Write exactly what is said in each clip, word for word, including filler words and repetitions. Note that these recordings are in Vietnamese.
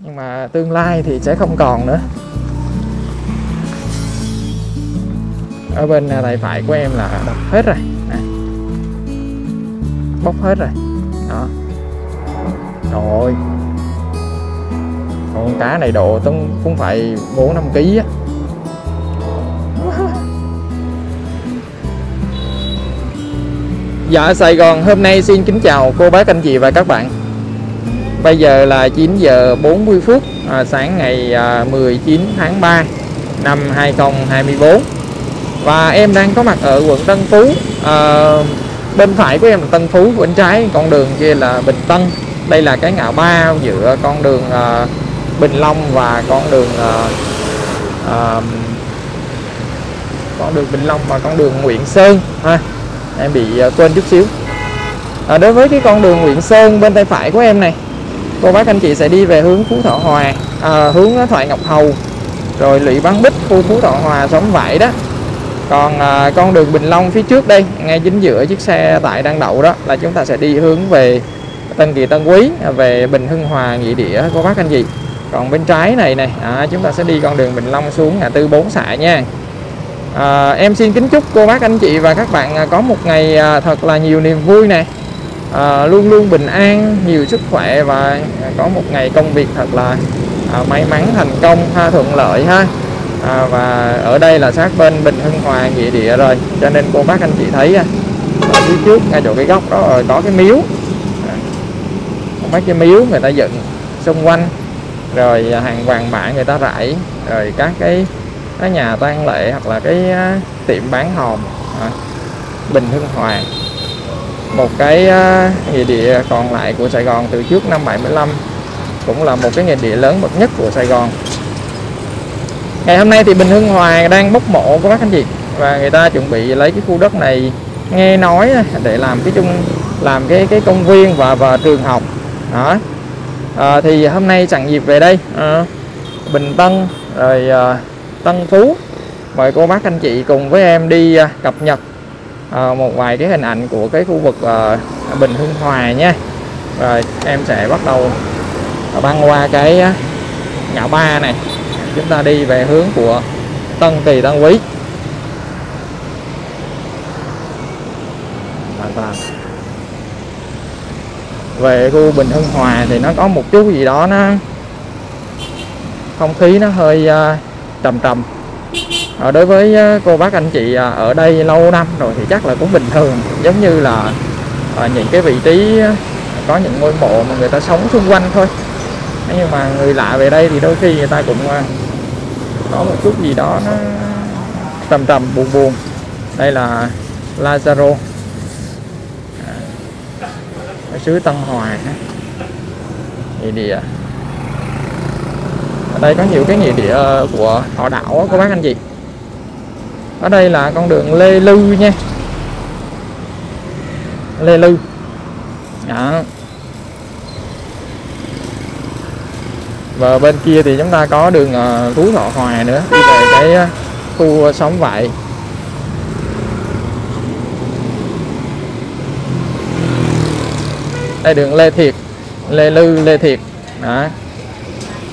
nhưng mà tương lai thì sẽ không còn nữa. Ở bên tay phải của em là đập hết rồi, à, bóc hết rồi đó. Trời ơi, con cá này độ cũng phải bốn năm ký á. Dạ, Sài Gòn hôm nay xin kính chào cô bác anh chị và các bạn. Bây giờ là chín giờ bốn mươi phút à, sáng ngày à, mười chín tháng ba năm hai nghìn không trăm hai mươi tư. Và em đang có mặt ở quận Tân Phú. à, Bên phải của em là Tân Phú, bên trái con đường kia là Bình Tân. Đây là cái ngã ba giữa con đường à, Bình Long và con đường à, à, Con đường Bình Long và con đường Nguyễn Sơn ha. Em bị quên chút xíu. à, Đối với cái con đường Nguyễn Sơn bên tay phải của em này, cô bác anh chị sẽ đi về hướng Phú Thọ Hòa, à, hướng Thoại Ngọc Hầu, rồi Lũy Văn Bích, khu Phú Thọ Hòa, xóm Vải đó. Còn à, con đường Bình Long phía trước đây, ngay chính giữa chiếc xe tải đang đậu đó, là chúng ta sẽ đi hướng về Tân Kỳ Tân Quý, về Bình Hưng Hòa, Nghĩa Địa cô bác anh chị. Còn bên trái này này, à, chúng ta sẽ đi con đường Bình Long xuống ngã tư Bốn Sại nha. À, em xin kính chúc cô bác anh chị và các bạn có một ngày thật là nhiều niềm vui nè, à, luôn luôn bình an, nhiều sức khỏe và có một ngày công việc thật là à, may mắn, thành công ha, thuận lợi ha. à, Và ở đây là sát bên Bình Hưng Hòa, Nghĩa Địa rồi, cho nên cô bác anh chị thấy à, ở phía trước ngay chỗ cái góc đó rồi có cái miếu, à, mấy cái miếu người ta dựng xung quanh, rồi hàng vàng mã người ta rải, rồi các cái cái nhà tang lễ hoặc là cái tiệm bán hòm à, Bình Hưng Hòa, một cái uh, nghĩa địa còn lại của Sài Gòn từ trước năm bảy mươi lăm, cũng là một cái nghĩa địa lớn bậc nhất của Sài Gòn. Ngày hôm nay thì Bình Hưng Hòa đang bốc mộ của các anh chị, và người ta chuẩn bị lấy cái khu đất này nghe nói để làm cái chung làm cái cái công viên và và trường học đó. À, thì hôm nay sẵn dịp về đây à, Bình Tân rồi à, Tân Phú, mời cô bác anh chị cùng với em đi cập nhật một vài cái hình ảnh của cái khu vực Bình Hưng Hòa nha. Rồi em sẽ bắt đầu băng qua cái ngã ba này, chúng ta đi về hướng của Tân Kỳ Tân Quý. Về khu Bình Hưng Hòa thì nó có một chút gì đó, nó không khí nó hơi trầm trầm. À, đối với cô bác anh chị ở đây lâu năm rồi thì chắc là cũng bình thường, giống như là à, những cái vị trí có những ngôi mộ mà người ta sống xung quanh thôi. Nhưng mà người lạ về đây thì đôi khi người ta cũng à, có một chút gì đó nó trầm trầm buồn buồn. Đây là Lazaro ở xứ Tân Hòa, nghĩa địa. Ở đây có nhiều cái nghĩa địa của họ đảo các bác anh chị. Ở đây là con đường Lê Lư nha, Lê Lư đó. Và bên kia thì chúng ta có đường Phú Thọ Hòa nữa, đi về cái khu xóm Vại. Đây đường Lê Thiệt, Lê Lư, Lê Thiệt đó.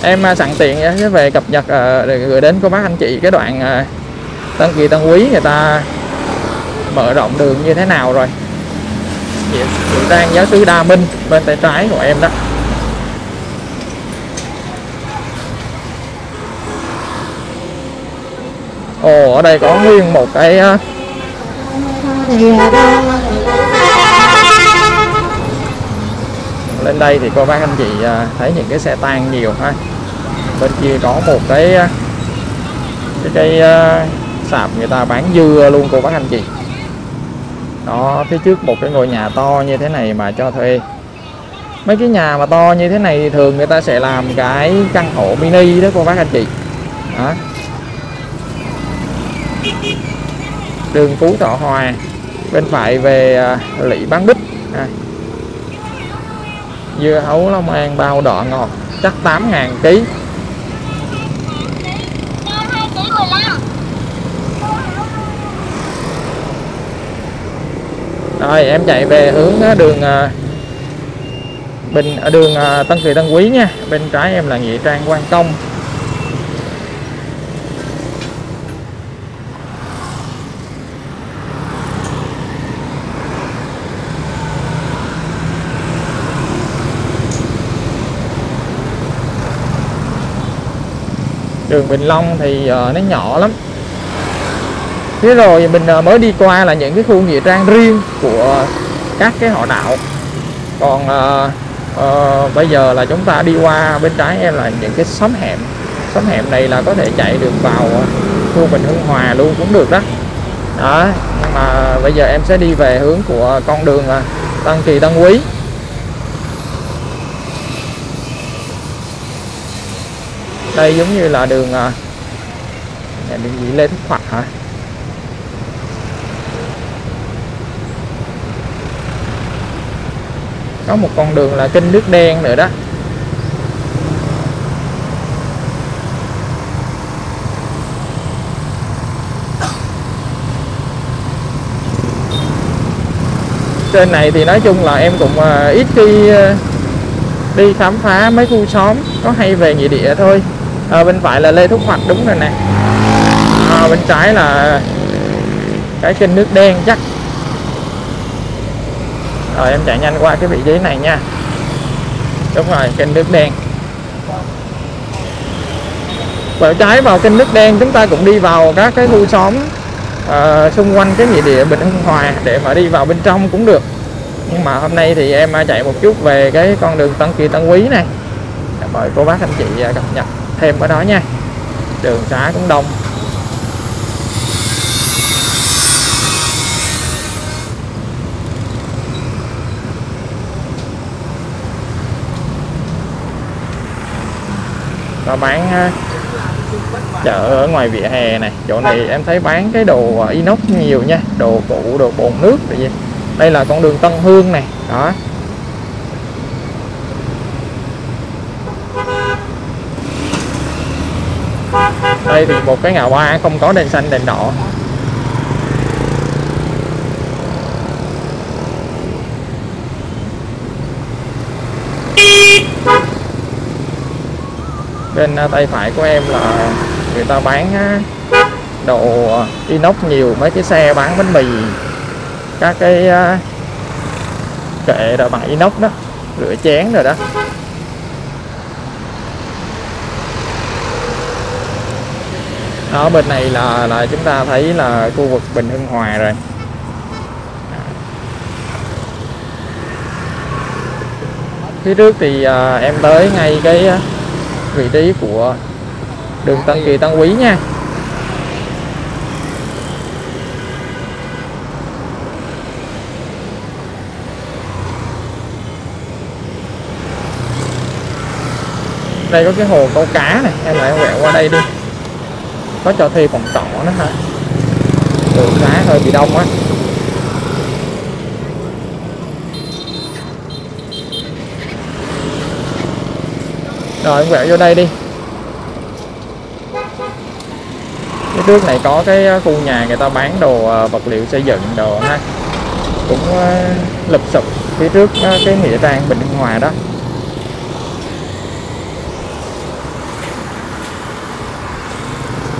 Em sẵn tiện về cập nhật để gửi đến cô bác anh chị cái đoạn Tân Kỳ Tân Quý người ta mở rộng đường như thế nào rồi. Chị đang giáo xứ Đa Minh bên tay trái của em đó. Ồ, ở đây có nguyên một cái lên đây thì cô bác anh chị thấy những cái xe tang nhiều ha. Bên kia có một cái cái cây sạp người ta bán dưa luôn cô bác anh chị. Đó, phía trước một cái ngôi nhà to như thế này mà cho thuê. Mấy cái nhà mà to như thế này thì thường người ta sẽ làm cái căn hộ mini đó cô bác anh chị. Đó. Đường Phú Thọ Hòa, bên phải về Lũy Văn Bích. À, dưa hấu Long An bao đỏ ngọt chắc tám ngàn ký. Rồi em chạy về hướng đường Bên ở đường Tân Kỳ Tân Quý nha. Bên trái em là Nghĩa Trang Quan Công. Đường Bình Long thì uh, nó nhỏ lắm. Thế rồi mình uh, mới đi qua là những cái khu nghĩa trang riêng của các cái họ đạo. Còn uh, uh, bây giờ là chúng ta đi qua bên trái em là những cái xóm hẻm. Xóm hẻm này là có thể chạy được vào khu Bình Hưng Hòa luôn cũng được đó. Đó, nhưng mà bây giờ em sẽ đi về hướng của con đường uh, Tân Kỳ Tân Quý. Đây giống như là đường đường gì Lê Thúc Khoạc hả? Có một con đường là kênh nước đen nữa đó. Trên này thì nói chung là em cũng ít khi đi khám phá mấy khu xóm, có hay về nghĩa địa thôi. À, bên phải là Lê Thúc Hoạch đúng rồi nè. À, bên trái là cái kênh nước đen chắc. Rồi em chạy nhanh qua cái vị trí này nha. Đúng rồi, kênh nước đen. Quẹo trái vào kênh nước đen chúng ta cũng đi vào các cái khu xóm à, xung quanh cái nghĩa địa Bình Hưng Hòa để mà đi vào bên trong cũng được. Nhưng mà hôm nay thì em chạy một chút về cái con đường Tân Kỳ Tân Quý này. Mời cô bác anh chị cập nhật thêm ở đó nha. Đường xá cũng đông. Nó bán chợ ở ngoài vỉa hè này. Chỗ này em thấy bán cái đồ inox nhiều nha. Đồ cũ, đồ bồn nước rồi vậy. Đây là con đường Tân Hương này. Đó. Đây thì một cái ngã ba không có đèn xanh đèn đỏ. Bên tay phải của em là người ta bán đồ inox nhiều, mấy cái xe bán bánh mì, các cái kệ đồ bày inox đó, rửa chén rồi đó. Ở bên này là là chúng ta thấy là khu vực Bình Hưng Hòa rồi. Phía trước thì à, em tới ngay cái vị trí của đường Tân Kỳ Tân Quý nha. Đây có cái hồ câu cá này, em lại quẹo qua đây đi. Có cho thuê phòng trọ nữa hả? Đường xá hơi bị đông quá. Rồi em quẹo vô đây đi. Cái trước này có cái khu nhà người ta bán đồ vật liệu xây dựng đồ ha. Cũng lụp xụp phía trước cái nghĩa trang Bình Hưng Hòa đó.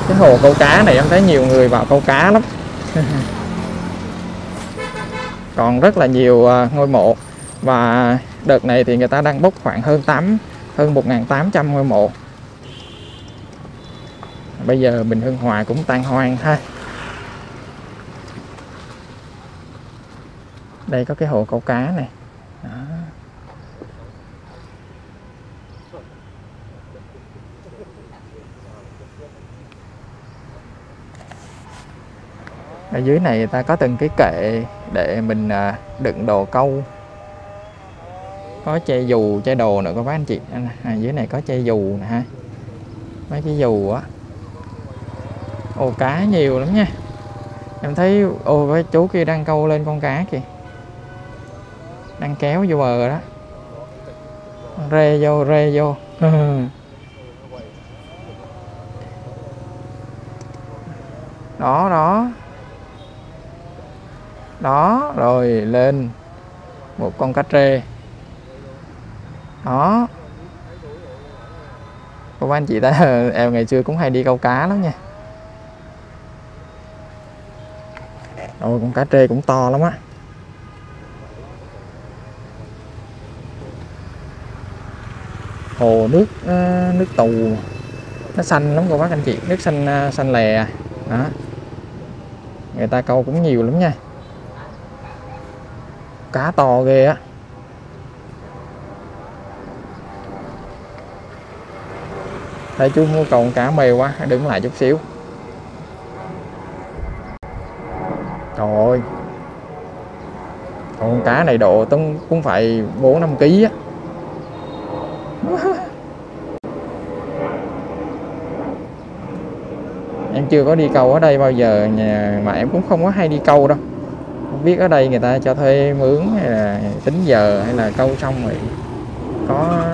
Cái hồ câu cá này em thấy nhiều người vào câu cá lắm. Còn rất là nhiều ngôi mộ. Và đợt này thì người ta đang bốc khoảng hơn tám hơn một nghìn tám trăm ngôi mộ. Bây giờ Bình Hưng Hòa cũng tan hoang ha. Đây có cái hồ câu cá này. Đó. Ở dưới này người ta có từng cái kệ để mình đựng đồ câu. Có che dù, che đồ nữa các bác anh chị. À, dưới này có che dù nè ha. Mấy cái dù á. Ồ, cá nhiều lắm nha. Em thấy ô cái chú kia đang câu lên con cá kìa. Đang kéo vô bờ rồi đó. Rê vô, rê vô. Đó, đó. Đó, rồi lên một con cá trê. đó. Cô bác anh chị ta em ngày xưa cũng hay đi câu cá lắm nha. Ôi con cá trê cũng to lắm á. Hồ nước nước tù nó xanh lắm cô bác anh chị, nước xanh xanh lè đó. Người ta câu cũng nhiều lắm nha, cá to ghê á. Thấy chú mua con cá mê quá, đứng lại chút xíu. Trời ơi, con cá này độ tông cũng phải bốn năm ký á. Em chưa có đi câu ở đây bao giờ, nhà mà em cũng không có hay đi câu đâu. Không biết ở đây người ta cho thuê mướn hay là tính giờ, hay là câu xong rồi có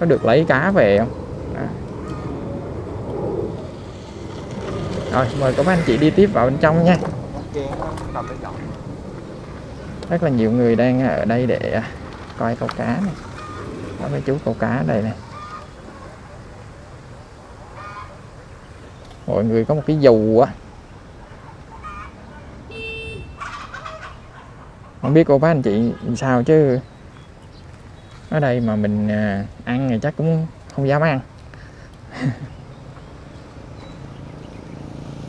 có được lấy cá về không. Rồi, mời các anh chị đi tiếp vào bên trong nha. Rất là nhiều người đang ở đây để coi câu cá này. Có mấy chú câu cá đây nè. Mọi người có một cái dù á. Không biết cô bác anh chị sao chứ ở đây mà mình ăn thì chắc cũng không dám ăn.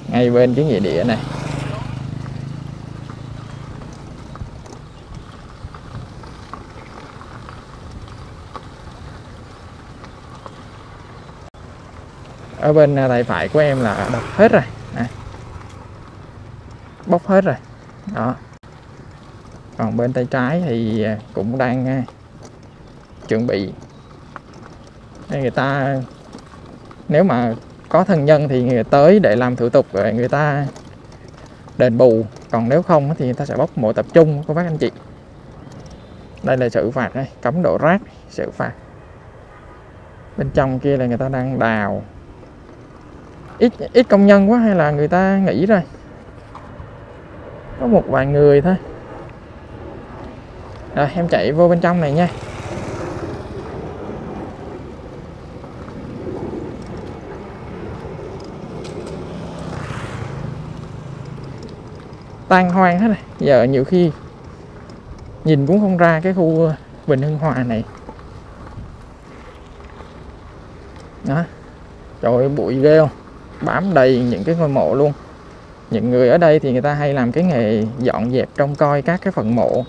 Ngay bên cái nghĩa địa này. Ở bên tay phải của em là bọc hết rồi à. Bóc hết rồi đó. Còn bên tay trái thì cũng đang chuẩn bị. Nên người ta nếu mà có thân nhân thì người tới để làm thủ tục rồi người ta đền bù, còn nếu không thì người ta sẽ bóc mộ tập trung của các anh chị. Đây là xử phạt đây, cấm đổ rác, xử phạt. Bên trong kia là người ta đang đào. Ít ít công nhân quá hay là người ta nghỉ rồi. Có một vài người thôi. Rồi em chạy vô bên trong này nha. Tan hoang hết này. Giờ nhiều khi nhìn cũng không ra cái khu Bình Hưng Hòa này. Đó. Trời ơi, bụi ghê không? Bám đầy những cái ngôi mộ luôn. Những người ở đây thì người ta hay làm cái nghề dọn dẹp trông coi các cái phần mộ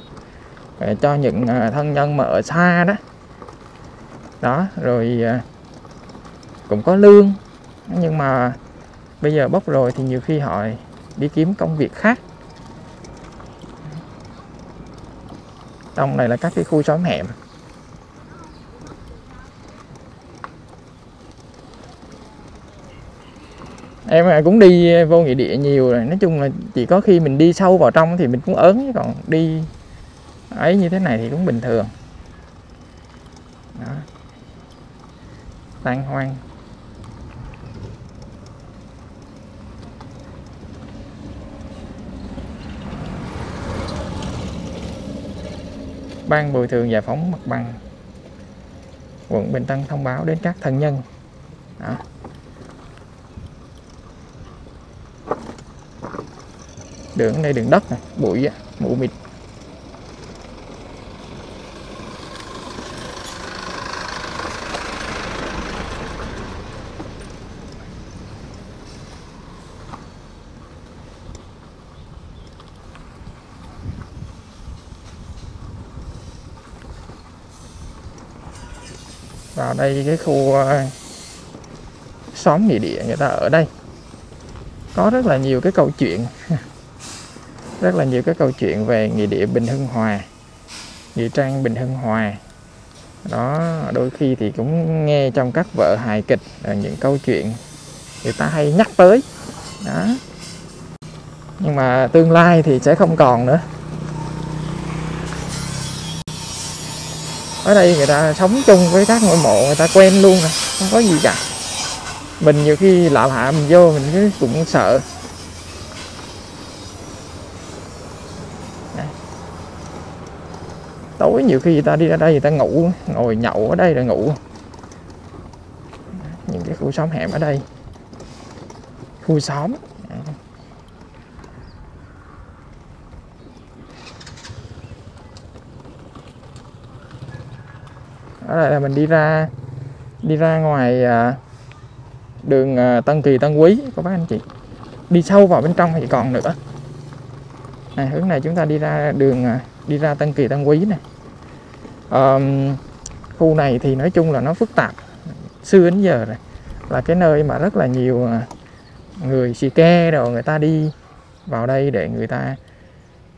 cho những thân nhân mà ở xa đó. Đó, rồi cũng có lương. Nhưng mà bây giờ bốc rồi thì nhiều khi họ đi kiếm công việc khác. Trong này là các cái khu xóm hẻm. Em cũng đi vô nghĩa địa nhiều rồi. Nói chung là chỉ có khi mình đi sâu vào trong thì mình cũng ớn. Còn đi ấy như thế này thì cũng bình thường. Đó. Tan hoang. Ban bồi thường giải phóng mặt bằng quận Bình Tân thông báo đến các thân nhân. Đó. Đường này đường đất này, bụi mù mịt. Vào đây cái khu xóm nghĩa địa người ta ở đây có rất là nhiều cái câu chuyện. Rất là nhiều cái câu chuyện về nghĩa địa Bình Hưng Hòa, nghĩa trang Bình Hưng Hòa. Đó, đôi khi thì cũng nghe trong các vở hài kịch những câu chuyện người ta hay nhắc tới. Đó. Nhưng mà tương lai thì sẽ không còn nữa. Ở đây người ta sống chung với các ngôi mộ, người ta quen luôn rồi, không có gì cả. Mình nhiều khi lạ hạ mình vô mình cứ cũng sợ. Tối nhiều khi người ta đi ra đây người ta ngủ, ngồi nhậu ở đây là ngủ. Những cái khu xóm hẻm ở đây, khu xóm. Đó là mình đi ra đi ra ngoài đường Tân Kỳ Tân Quý các bác anh chị. Đi sâu vào bên trong thì còn nữa. Này, hướng này chúng ta đi ra đường đi ra Tân Kỳ Tân Quý này. À, khu này thì nói chung là nó phức tạp. Xưa đến giờ này là cái nơi mà rất là nhiều người xì ke rồi người ta đi vào đây để người ta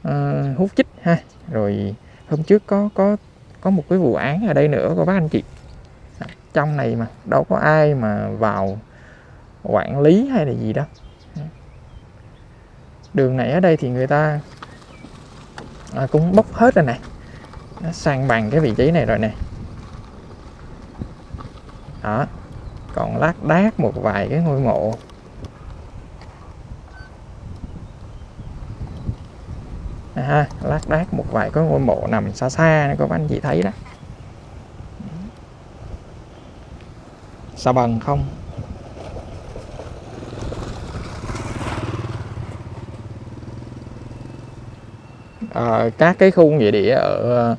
uh, hút chích ha. Rồi hôm trước có có có một cái vụ án ở đây nữa các bác anh chị. Trong này mà đâu có ai mà vào quản lý hay là gì đâu. Đường này ở đây thì người ta à, cũng bốc hết rồi nè. Nó sang bằng cái vị trí này rồi nè. Đó. Còn lác đác một vài cái ngôi mộ. Ha, lác đác một vài có ngôi mộ nằm xa xa có anh chị thấy đó. Sao bằng không? À, các cái khu nghĩa địa ở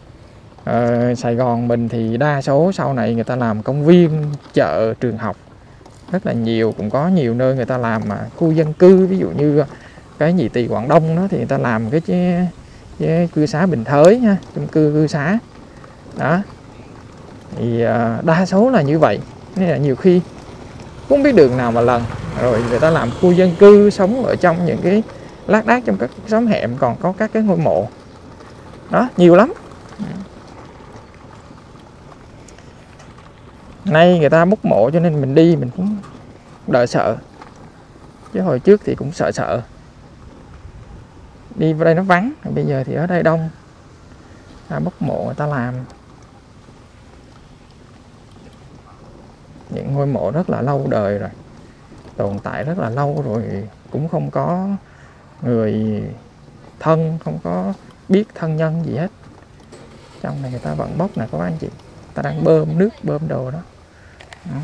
à, Sài Gòn mình thì đa số sau này người ta làm công viên, chợ, trường học rất là nhiều, cũng có nhiều nơi người ta làm mà khu dân cư, ví dụ như cái gì Tì Quảng Đông đó thì người ta làm cái, cái, cái cư xá Bình Thới ha, chung cư cư xá đó thì uh, đa số là như vậy, nên là nhiều khi cũng biết đường nào mà lần rồi người ta làm khu dân cư sống ở trong những cái lác đác trong các xóm hẻm, còn có các cái ngôi mộ đó nhiều lắm. Nay người ta bốc mộ cho nên mình đi mình cũng đợi sợ, chứ hồi trước thì cũng sợ sợ. Đi vào đây nó vắng, bây giờ thì ở đây đông. Ta bốc mộ người ta làm. Những ngôi mộ rất là lâu đời rồi, tồn tại rất là lâu rồi, cũng không có người thân, không có biết thân nhân gì hết. Trong này người ta vẫn bốc nè các anh chị. Ta đang bơm nước, bơm đồ đó. Đó.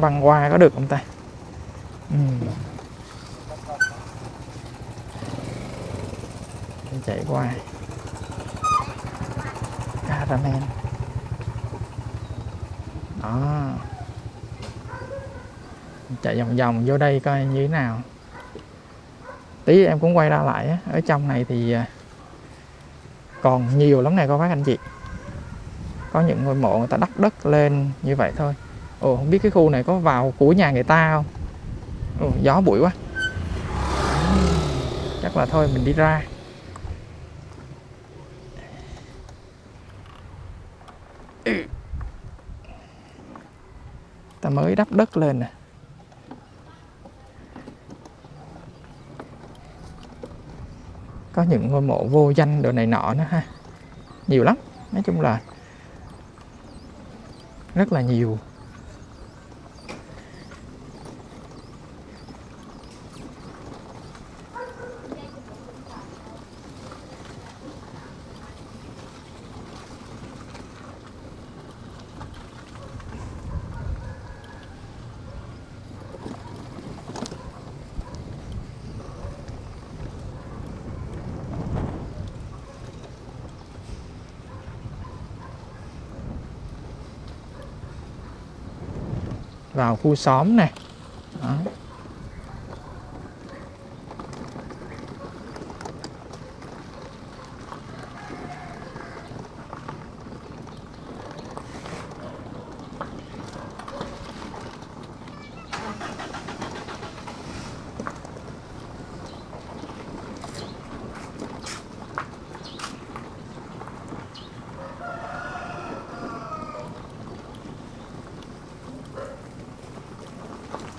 Băng qua có được không ta? Ừ. Chạy qua Caraman. Đó. Chạy vòng vòng vô đây coi như thế nào. Tí em cũng quay ra lại á. Ở trong này thì còn nhiều lắm nè các bác anh chị. Có những ngôi mộ người ta đắp đất lên như vậy thôi. Ồ, không biết cái khu này có vào của nhà người ta không? Ồ, gió bụi quá. Chắc là thôi mình đi ra. Ta mới đắp đất lên nè. Có những ngôi mộ vô danh đồ này nọ nữa ha. Nhiều lắm. Nói chung là rất là nhiều. Vào khu xóm nè. Đó.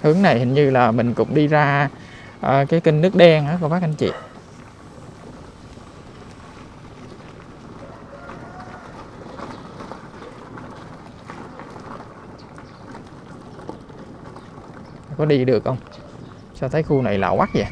Hướng này hình như là mình cũng đi ra uh, cái kênh nước đen đó các bác anh chị. có đi được không? Sao thấy khu này lạ quắc vậy?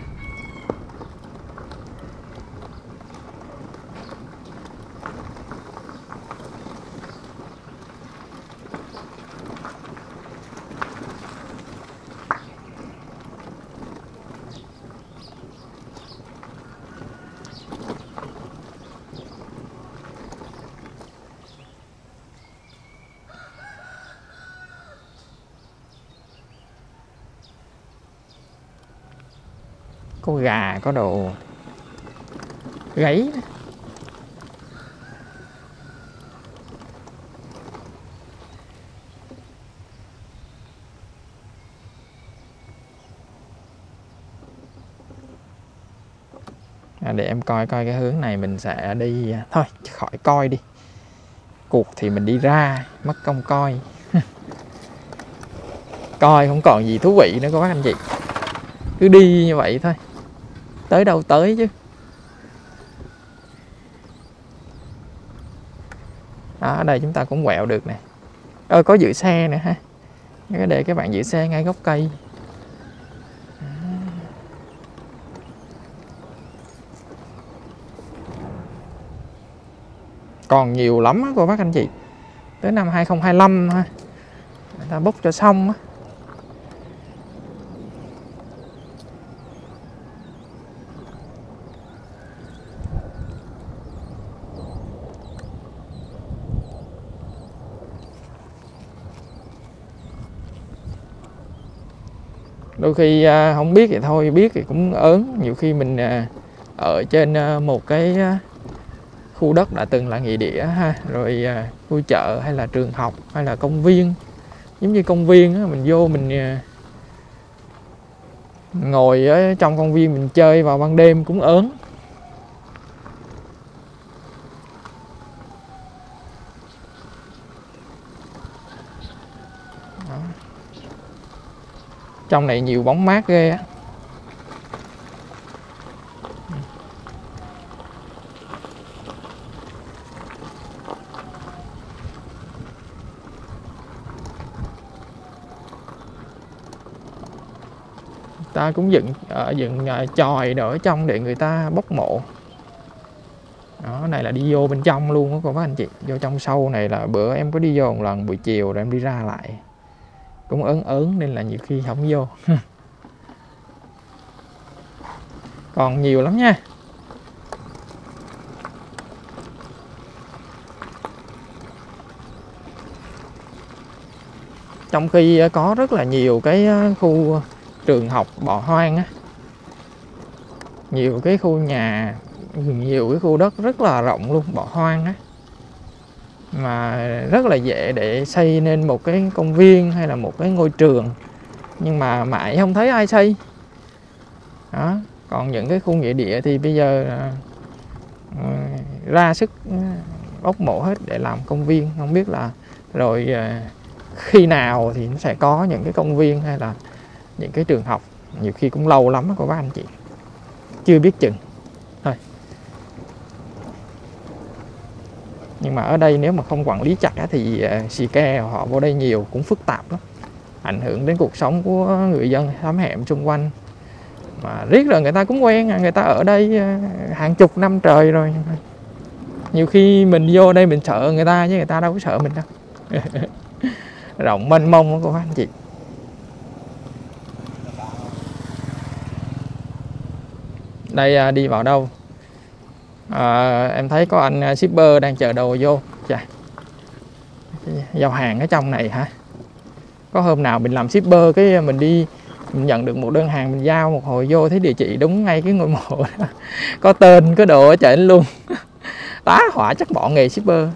Có gà, có đồ gáy. À, để em coi coi cái hướng này mình sẽ đi. Thôi khỏi coi đi, cuộc thì mình đi ra mất công coi. Coi không còn gì thú vị nữa các bác anh chị, cứ đi như vậy thôi, tới đâu tới chứ. Đó, ở đây chúng ta cũng quẹo được nè. Ơi có giữ xe nữa ha, để các bạn giữ xe ngay gốc cây. Còn nhiều lắm á cô bác anh chị, tới năm hai không hai lăm ha, người ta bốc cho xong á. Đôi khi không biết thì thôi, biết thì cũng ớn. Nhiều khi mình ở trên một cái khu đất đã từng là nghĩa địa ha, rồi khu chợ hay là trường học hay là công viên. Giống như công viên mình vô mình ngồi ở trong công viên mình chơi vào ban đêm cũng ớn. Trong này nhiều bóng mát ghê á. Ta cũng dựng dựng chòi đổ ở trong để người ta bốc mộ. Đó, này là đi vô bên trong luôn đó, các bác anh chị. Vô trong sâu này là bữa em có đi vô một lần buổi chiều rồi em đi ra lại. Cũng ớn ớn nên là nhiều khi không vô. Còn nhiều lắm nha. Trong khi có rất là nhiều cái khu trường học bỏ hoang á, nhiều cái khu nhà, nhiều cái khu đất rất là rộng luôn bỏ hoang á, mà rất là dễ để xây nên một cái công viên hay là một cái ngôi trường, nhưng mà mãi không thấy ai xây. Đó, còn những cái khu nghĩa địa thì bây giờ uh, ra sức bóc mộ hết để làm công viên. Không biết là rồi uh, khi nào thì nó sẽ có những cái công viên hay là những cái trường học, nhiều khi cũng lâu lắm đó các bác anh chị, chưa biết chừng. Nhưng mà ở đây nếu mà không quản lý chặt thì xì ke họ vô đây nhiều cũng phức tạp lắm, ảnh hưởng đến cuộc sống của người dân xóm hẻm xung quanh. Mà riết rồi người ta cũng quen, người ta ở đây hàng chục năm trời rồi. Nhiều khi mình vô đây mình sợ người ta chứ người ta đâu có sợ mình đâu. Rộng mênh mông đó cô bác anh chị. Đây đi vào đâu? À, em thấy có anh shipper đang chờ đồ vô. Chà, giao hàng ở trong này hả? Có hôm nào mình làm shipper cái mình đi, mình nhận được một đơn hàng mình giao một hồi vô thấy địa chỉ đúng ngay cái ngôi mộ đó. Có tên có đồ ở trên luôn. Tá hỏa chắc bọn nghề shipper.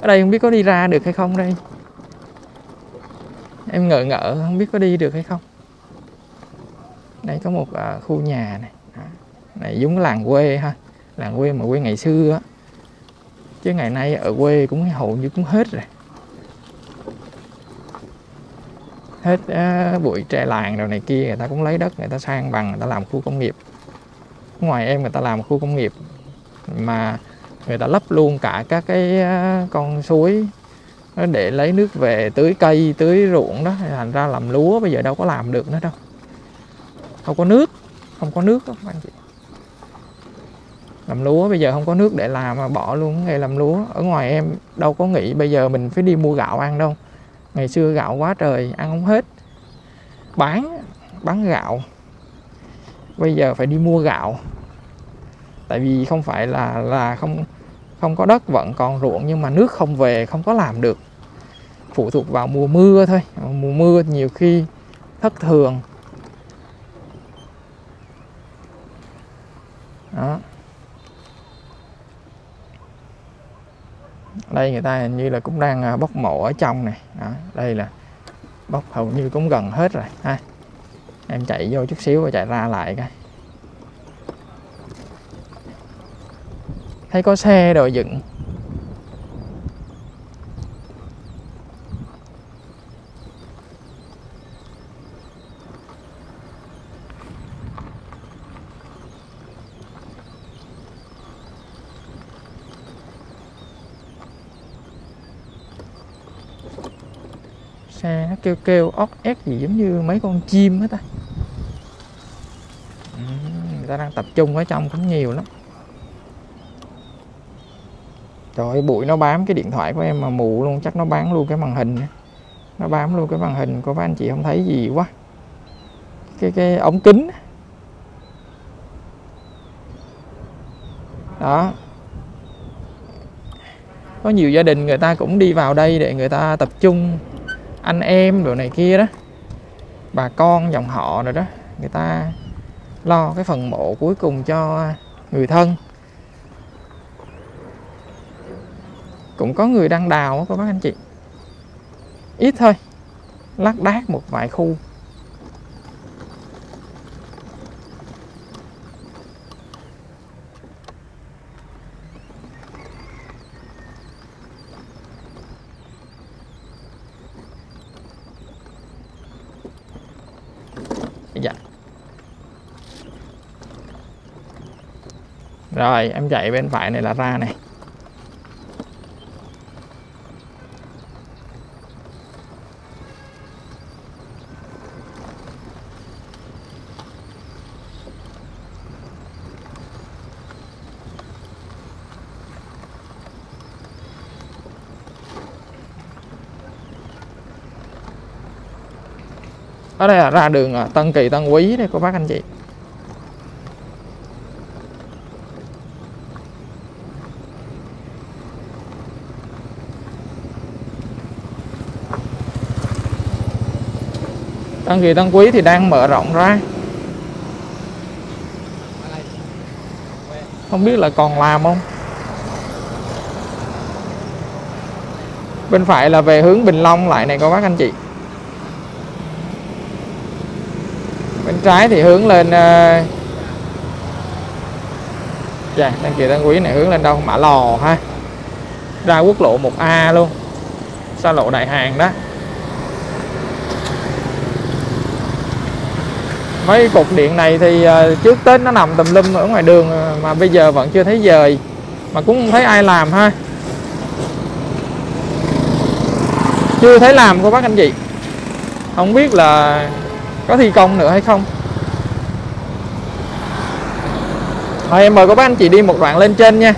Ở đây không biết có đi ra được hay không đây. Em ngỡ ngỡ không biết có đi được hay không. Đây có một uh, khu nhà này. Này giống làng quê ha, làng quê mà quê ngày xưa á, chứ ngày nay ở quê cũng hầu như cũng hết rồi, hết uh, bụi tre làng rồi này kia, người ta cũng lấy đất người ta sang bằng, người ta làm khu công nghiệp. Ngoài em người ta làm khu công nghiệp mà người ta lấp luôn cả các cái uh, con suối nó để lấy nước về tưới cây, tưới ruộng đó, thành ra làm lúa bây giờ đâu có làm được nữa đâu. Không có nước, không có nước đó, anh chị. Làm lúa bây giờ không có nước để làm mà bỏ luôn nghề làm lúa. Ở ngoài em đâu có nghĩ bây giờ mình phải đi mua gạo ăn đâu. Ngày xưa gạo quá trời, ăn không hết. Bán, bán gạo. Bây giờ phải đi mua gạo. Tại vì không phải là là không không có đất, vẫn còn ruộng nhưng mà nước không về, không có làm được. Phụ thuộc vào mùa mưa thôi. Mùa mưa nhiều khi thất thường. Đó. Đây người ta hình như là cũng đang bóc mộ ở trong này. Đó, đây là bóc hầu như cũng gần hết rồi ha. Em chạy vô chút xíu và chạy ra lại coi. Thấy có xe đồ dựng. Xe nó kêu kêu óc ép gì giống như mấy con chim hết ta. Ừ, người ta đang tập trung ở trong cũng nhiều lắm. Trời ơi, bụi nó bám cái điện thoại của em mà mù luôn, chắc nó bám luôn cái màn hình. Nó bám luôn cái màn hình của các anh chị không thấy gì quá. Cái cái ống kính. Đó. Có nhiều gia đình người ta cũng đi vào đây để người ta tập trung, anh em đồ này kia đó, bà con dòng họ rồi đó, người ta lo cái phần mộ cuối cùng cho người thân. Cũng có người đang đào đó, các bác anh chị, ít thôi, lác đác một vài khu. Rồi em chạy bên phải này là ra này. Ở đây là ra đường Tân Kỳ Tân Quý đây các bác anh chị. Tân Kỳ Tân Quý thì đang mở rộng ra. Không biết là còn làm không. Bên phải là về hướng Bình Long lại này các bác anh chị. Bên trái thì hướng lên dạ, Tân Kỳ Tân Quý này hướng lên đâu? Mã Lò ha. Ra quốc lộ một A luôn. Xa lộ Đại Hàn đó. Mấy cục điện này thì trước Tết nó nằm tùm lum ở ngoài đường mà bây giờ vẫn chưa thấy dời. Mà cũng không thấy ai làm ha. Chưa thấy làm cô bác anh chị. Không biết là có thi công nữa hay không. Thôi em mời cô bác anh chị đi một đoạn lên trên nha.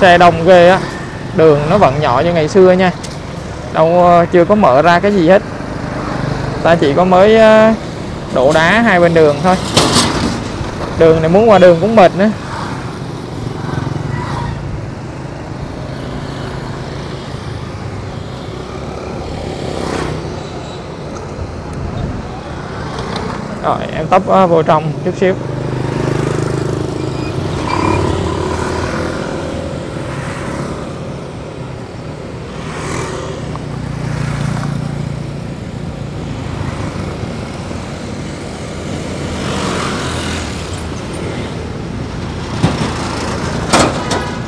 Xe đông ghê á. Đường nó vẫn nhỏ như ngày xưa nha. Đâu chưa có mở ra cái gì hết. Ta chỉ có mới đổ đá hai bên đường thôi. Đường này muốn qua đường cũng mệt nữa. Rồi em tấp vô trong chút xíu.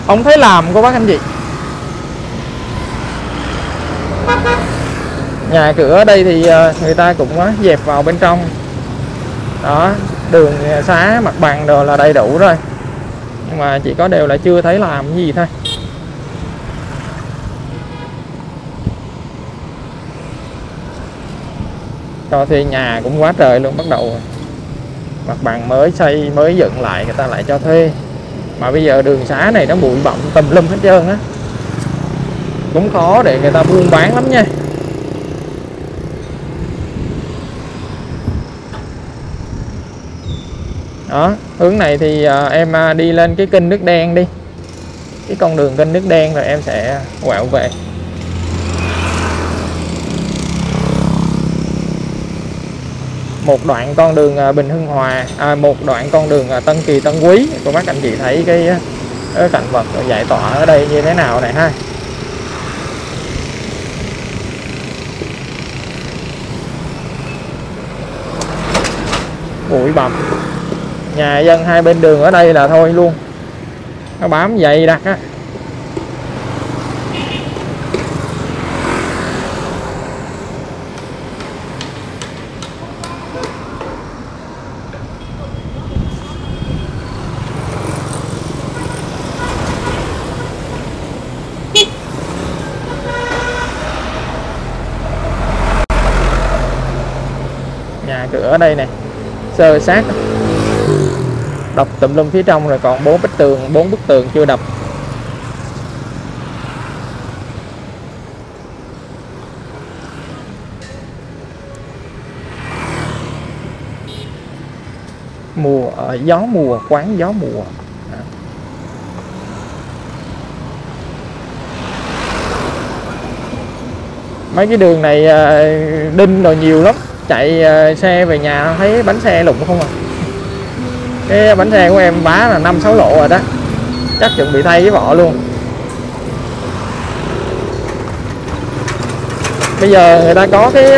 Không thấy làm cô bác anh chị. Nhà cửa ở đây thì người ta cũng dẹp vào bên trong. Đó, đường xá mặt bằng đồ là đầy đủ rồi. nhưng mà chỉ có đều là chưa thấy làm gì thôi. Cho thuê nhà cũng quá trời luôn, bắt đầu mặt bằng mới xây mới dựng lại người ta lại cho thuê, mà bây giờ đường xá này nó bụi bặm tùm lum hết trơn á, cũng khó để người ta buôn bán lắm nha. Đó, hướng này thì em đi lên cái kênh nước đen đi, cái con đường kênh nước đen rồi em sẽ quẹo về. Một đoạn con đường Bình Hưng Hòa, à, một đoạn con đường Tân Kỳ Tân Quý. Cô bác anh chị thấy cái, cái cảnh vật giải tỏa ở đây như thế nào này ha. Bụi bặm, nhà dân hai bên đường ở đây là thôi luôn, nó bám dày đặc á. Nhà cửa ở đây này sơ sát, đập tùm lum phía trong rồi, còn bốn bức tường, bốn bức tường chưa đập. Mùa uh, gió mùa, quán gió mùa. À, mấy cái đường này uh, đinh rồi nhiều lắm, chạy uh, xe về nhà thấy bánh xe lụng không à. Cái bánh xe của em bá là năm sáu lỗ rồi đó, chắc chuẩn bị thay cái vỏ luôn. Bây giờ người ta có cái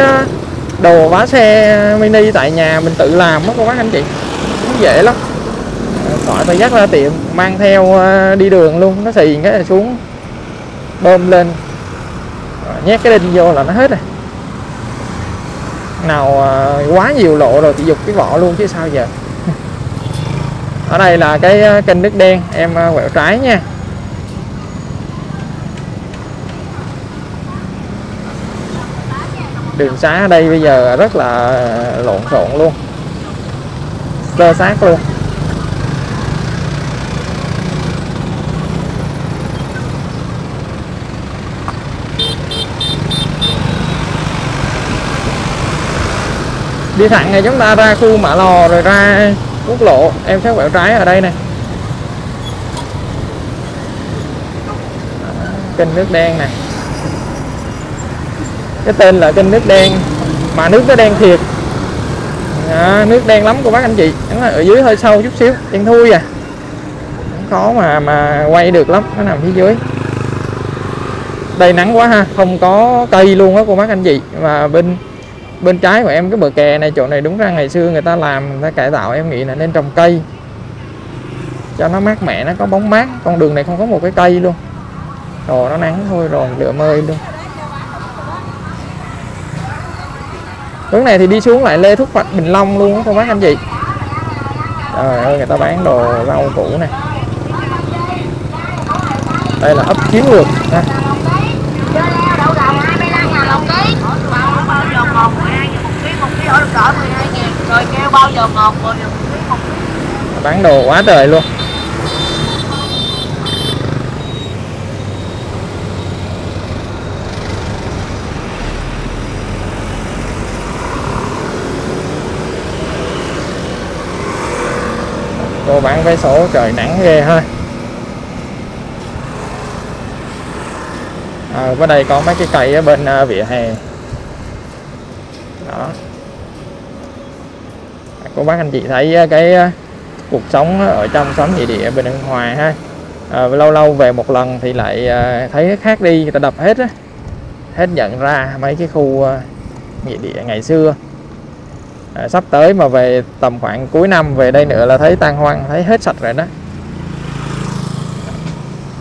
đồ vá xe mini tại nhà mình tự làm đó cô bác anh chị, cũng dễ lắm. Khỏi phải dắt ra tiệm, mang theo đi đường luôn, nó xì cái xuống bơm lên nhét cái đinh vô là nó hết rồi. Nào quá nhiều lỗ rồi thì giục cái vỏ luôn chứ sao giờ. Ở đây là cái kênh nước đen, em quẹo trái nha. Đường xá ở đây bây giờ rất là lộn xộn luôn, sơ sát luôn. Đi thẳng này chúng ta ra khu Mã Lò rồi ra quốc lộ, em sẽ quẹo trái ở đây nè. Kênh nước đen nè, cái tên là kênh nước đen mà nước nó đen thiệt à, nước đen lắm cô bác anh chị. Ở dưới hơi sâu chút xíu, đen thui à, khó mà mà quay được lắm, nó nằm phía dưới. Đây nắng quá ha, không có cây luôn á cô bác anh chị. Và bên bên trái của em cái bờ kè này, chỗ này đúng ra ngày xưa người ta làm, người ta cải tạo, em nghĩ là nên trồng cây cho nó mát mẻ, nó có bóng mát. Con đường này không có một cái cây luôn, rồi nó nắng thôi rồi lửa mơi luôn. Hướng này thì đi xuống lại Lê Thúc Phạch Bình Long luôn không bác anh chị. Trời ơi, người ta bán đồ rau củ này. Đây là ấp Chiến Lược ha. Bán đồ quá trời luôn. Cô bán vé số trời nắng ghê ha. À, ở đây có mấy cái cây ở bên vỉa hè. Đó, cô bác anh chị thấy cái cuộc sống ở trong xóm Nhị Địa Bình Hưng Hòa ha. À, lâu lâu về một lần thì lại thấy khác đi, người ta đập hết á, hết nhận ra mấy cái khu Nhị Địa ngày xưa. À, sắp tới mà về tầm khoảng cuối năm về đây nữa là thấy tan hoang, thấy hết sạch rồi đó.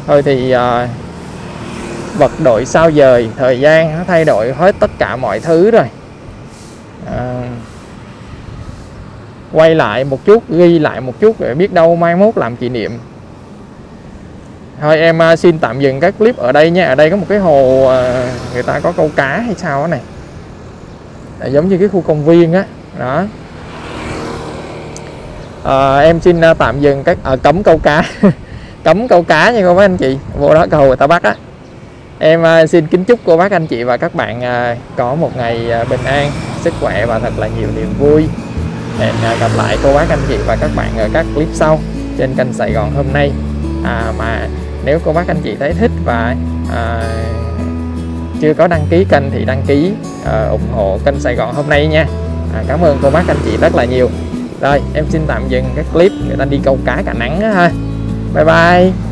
Thôi thì à, vật đổi sao dời, thời gian nó thay đổi hết tất cả mọi thứ rồi. À, quay lại một chút, ghi lại một chút để biết đâu mai mốt làm kỷ niệm Thôi em xin tạm dừng các clip ở đây nha. Ở đây có một cái hồ người ta có câu cá hay sao đó này, giống như cái khu công viên á đó. À, em xin tạm dừng các à, cấm câu cá cấm câu cá nha cô bác anh chị, vô đó câu người ta bắt á. Em xin kính chúc cô bác anh chị và các bạn có một ngày bình an, sức khỏe và thật là nhiều niềm vui. Hẹn gặp lại cô bác anh chị và các bạn ở các clip sau trên kênh Sài Gòn Hôm Nay. À, mà nếu cô bác anh chị thấy thích và à, chưa có đăng ký kênh thì đăng ký à, ủng hộ kênh Sài Gòn Hôm Nay nha. À, cảm ơn cô bác anh chị rất là nhiều. Rồi em xin tạm dừng các clip người ta đi câu cá cả nắng đó ha. Bye bye.